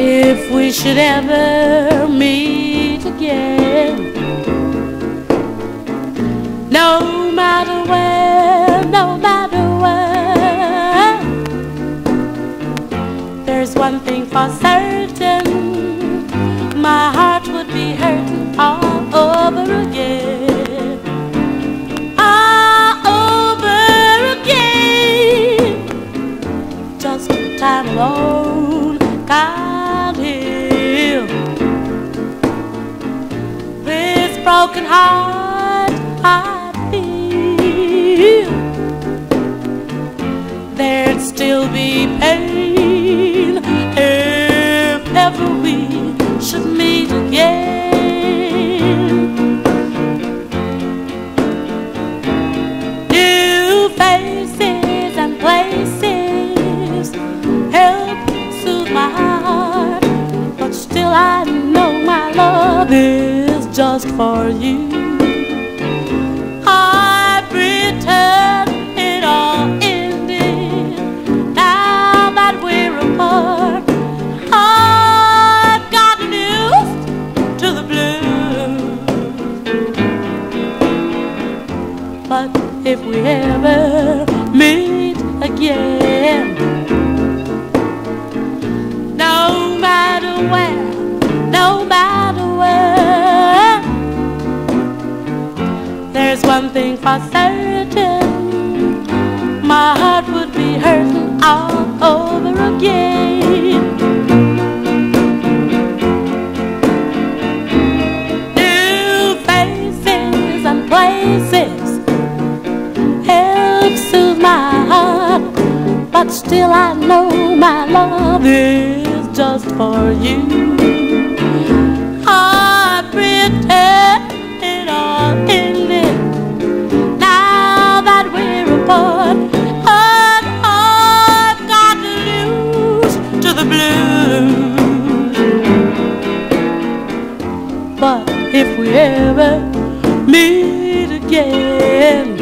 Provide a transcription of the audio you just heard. if we should ever meet again. No matter where, no matter where, there's one thing for certain, my heart would be hurting all over again. Time alone can't heal this broken heart I feel. There'd still be pain if ever we should meet again. New faces and places I know my love is just for you. I pretend it all ended now that we're apart. I've gotten used to the blues, but if we ever meet again, there's one thing for certain, my heart would be hurting all over again. New faces and places help soothe my heart, but still I know my love is just for you. I pretend it all ended blue, but if we ever meet again,